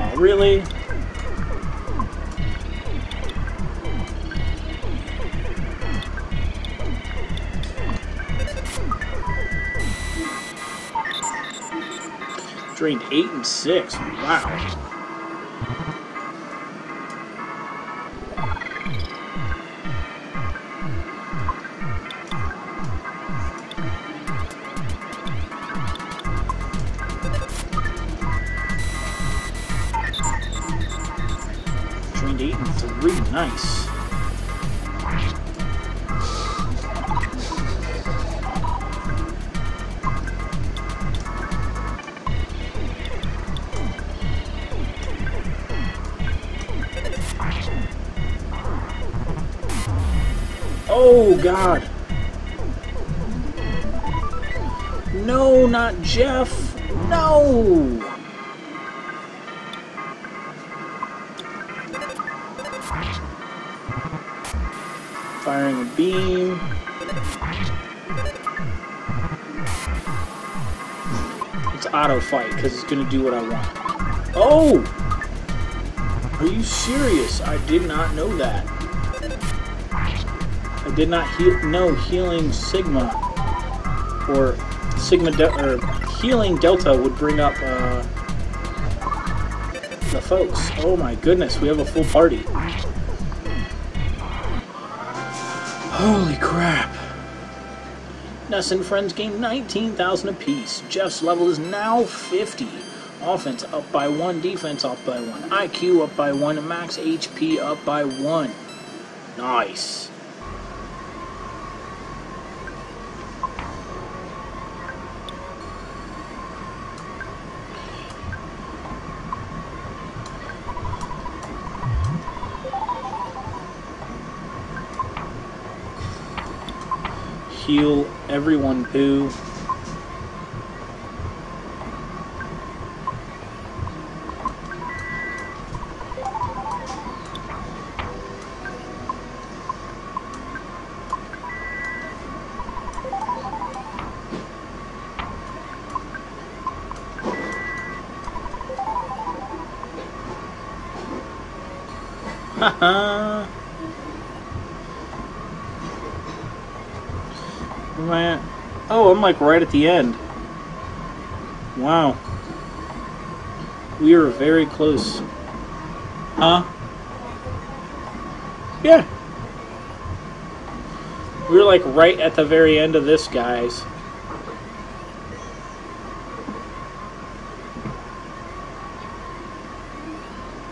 Oh, really? Drained 8 and 6. Wow. Nice. Oh, God. No, not Jeff. No. Firing a beam. It's auto fight because it's gonna do what I want. Oh! Are you serious? I did not know that. I did not know healing Sigma or healing Delta would bring up the folks. Oh my goodness, we have a full party. Holy crap. Ness and friends gain 19,000 apiece. Jeff's level is now 50. Offense up by 1, defense up by 1, IQ up by 1, max HP up by 1. Nice. Heal everyone, Pooh. Haha. Oh, I'm like right at the end. Wow. We are very close. Huh? Yeah. We're like right at the very end of this, guys.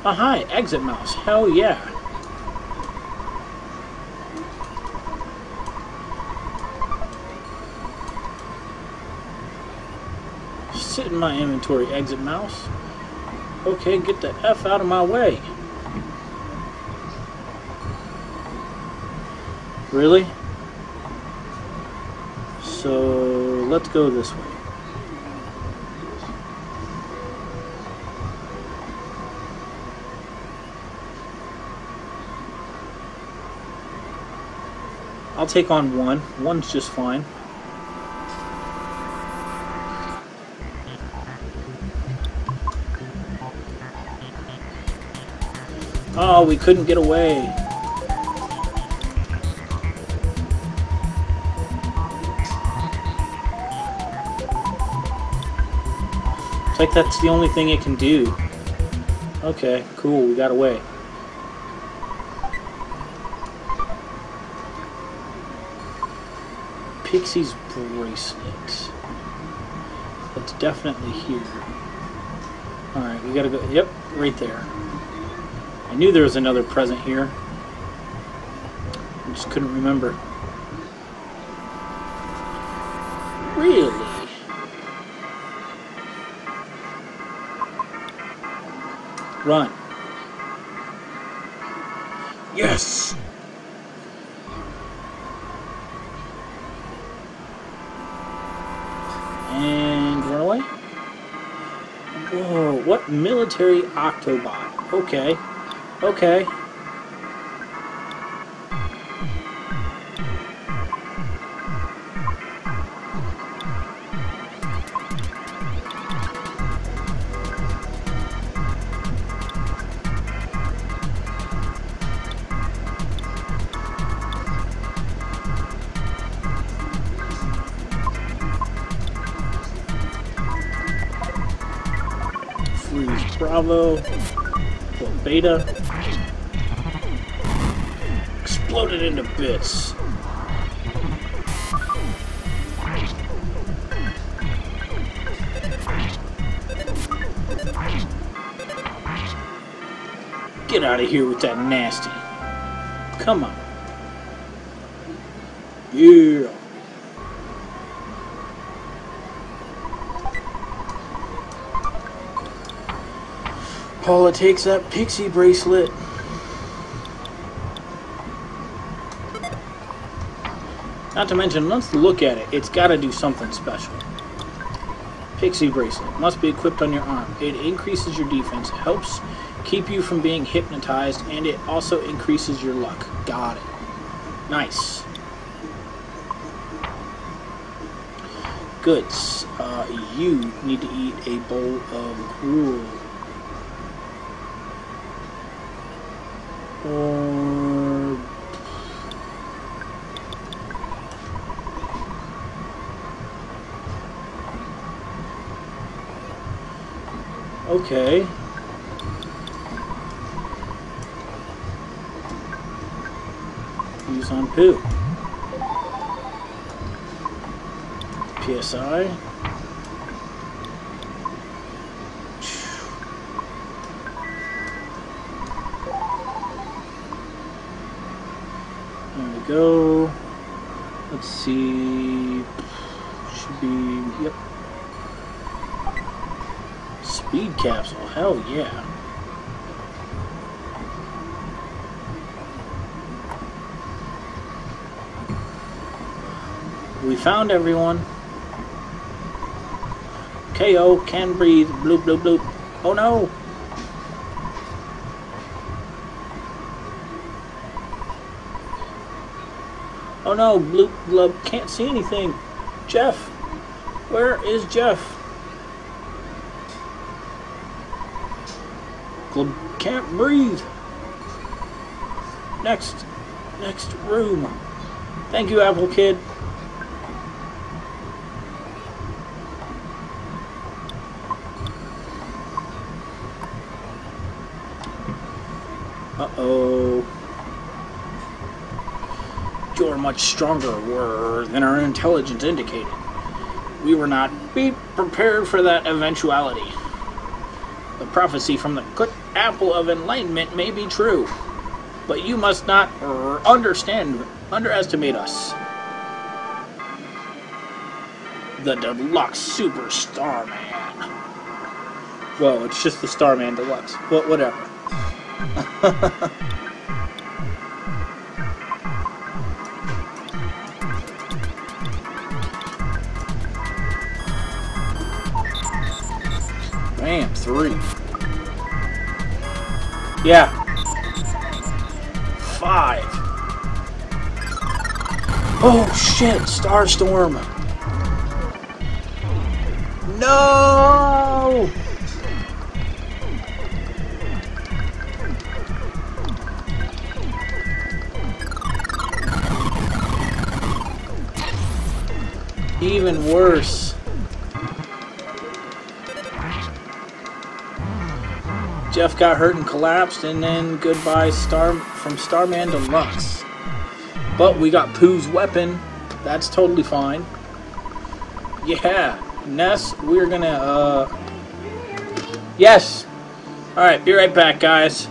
Oh, hi. Exit mouse. Hell yeah. Sit in my inventory, exit mouse. Okay, get the F out of my way. Really? So, let's go this way. I'll take on one. One's just fine. Oh, we couldn't get away. It's like that's the only thing it can do. Okay, cool, we got away. Pixie's bracelet. That's definitely here. Alright, we gotta go. Yep, right there. I knew there was another present here. I just couldn't remember. Really? Run. Yes! And run away? Whoa, what military Octobot? Okay. Okay. Bravo, or Beta, just exploded into bits. Get out of here with that nasty. Come on. Yeah. Paula takes that Pixie bracelet. Not to mention, let's look at it. It's got to do something special. Pixie bracelet must be equipped on your arm. It increases your defense, helps keep you from being hypnotized, and it also increases your luck. Got it. Nice. Goods. You need to eat a bowl of gruel. Or okay. Use on Pooh. PSI. Go. Let's see. Should be. Yep. Speed capsule. Hell yeah. We found everyone. KO. Can breathe. Bloop bloop bloop. Oh no. Oh no, Bloop Glub can't see anything. Jeff! Where is Jeff? Glub can't breathe. Next room. Thank you, Apple Kid. Uh-oh. You're much stronger than our intelligence indicated. We were not prepared for that eventuality. The prophecy from the good apple of enlightenment may be true, but you must not underestimate us. The Deluxe Super Starman. Well, it's just the Starman Deluxe. Well, whatever. Damn, 3. Yeah. 5. Oh shit, Star Storm. No. Even worse. Jeff got hurt and collapsed, and then goodbye from Starman Deluxe. But we got Pooh's weapon. That's totally fine. Yeah. Ness, we're gonna, yes! Alright, be right back, guys.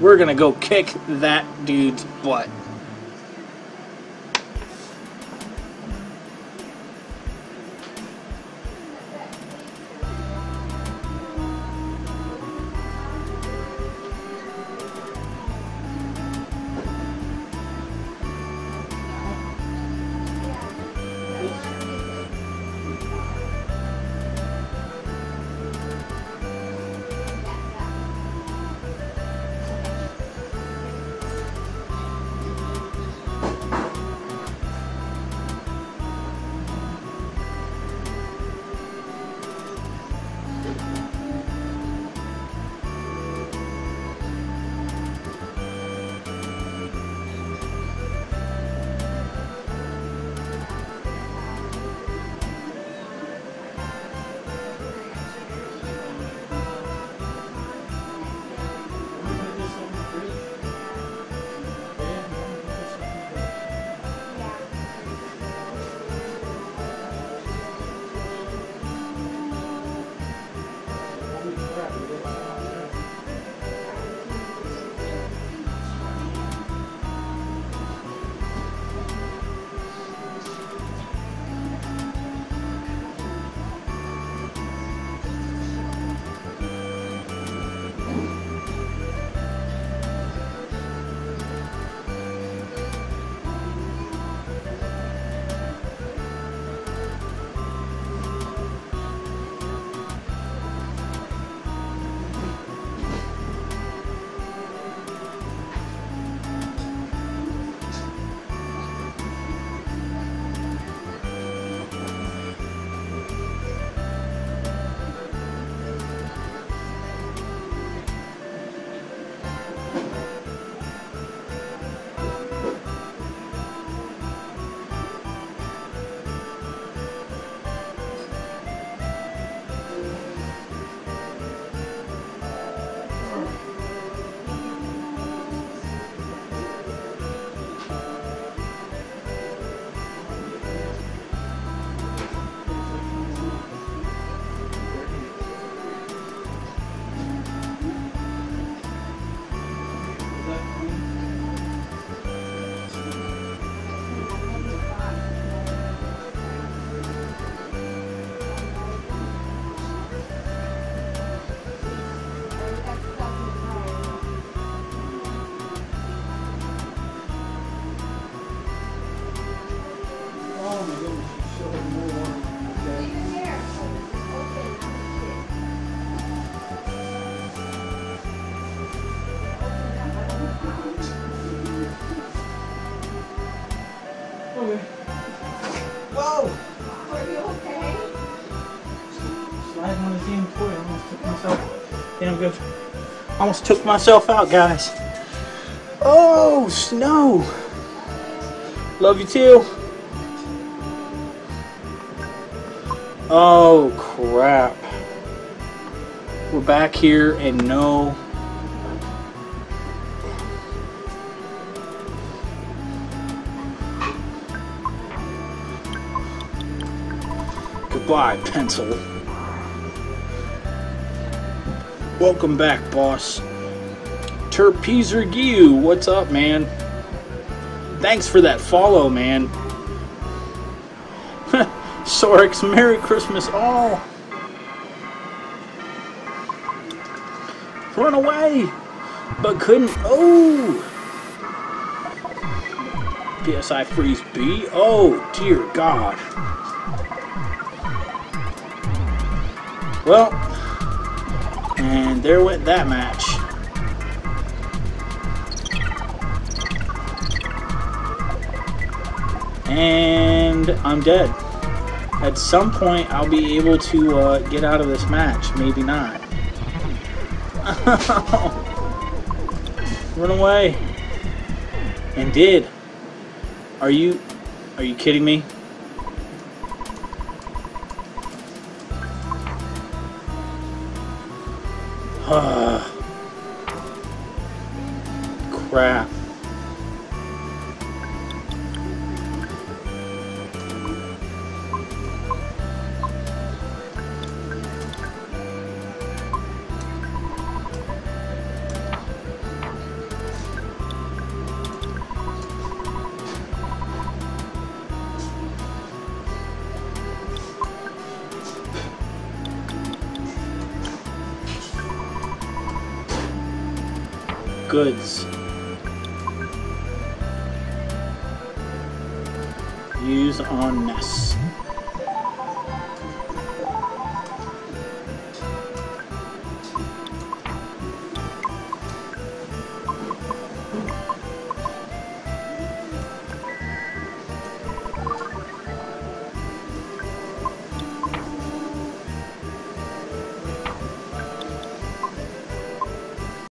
We're gonna go kick that dude's butt. damn good. Almost took myself out, guys. Oh, snow. Love you too. Oh, crap. We're back here and no. Goodbye, pencil. Welcome back, boss. Terpezer Gyu, what's up, man? Thanks for that follow, man. Sorex, Merry Christmas all. Run away, but couldn't. Oh, PSI Freeze B. Oh dear God. Well, and there went that match. And I'm dead. At some point, I'll be able to get out of this match. Maybe not. Run away. And did. Are you kidding me? Crap. Goods. Use on Ness.